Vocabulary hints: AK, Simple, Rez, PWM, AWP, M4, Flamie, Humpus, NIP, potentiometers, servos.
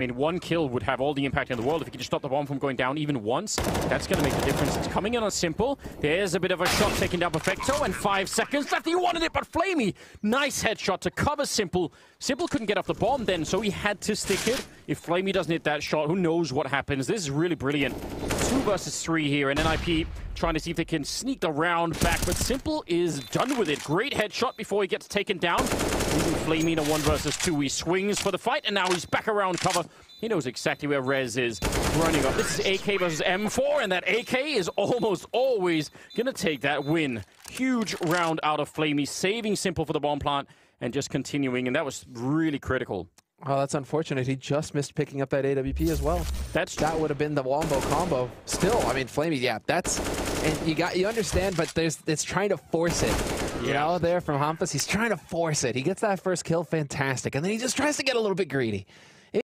I mean, one kill would have all the impact in the world. If you could just stop the bomb from going down even once, that's going to make the difference. It's coming in on Simple. There's a bit of a shot taken down Perfecto, and 5 seconds left. He wanted it, but Flamie, nice headshot to cover Simple. Simple couldn't get off the bomb then, so he had to stick it. If Flamie doesn't hit that shot, who knows what happens. This is really brilliant. 2 versus 3 here, and NIP trying to see if they can sneak the round back, but Simple is done with it. Great headshot before he gets taken down. Flamie in a 1 versus 2. He swings for the fight, and now he's back around cover. He knows exactly where Rez is running up. This is AK versus M4, and that AK is almost always going to take that win. Huge round out of Flamie, saving Simple for the bomb plant and just continuing, and that was really critical. Oh, that's unfortunate. He just missed picking up that AWP as well. That would have been the wombo combo. Still, I mean, Flamie, yeah, that's... And you understand, but it's trying to force it. You know, there from Humpus, he's trying to force it. He gets that first kill, fantastic. And then he just tries to get a little bit greedy.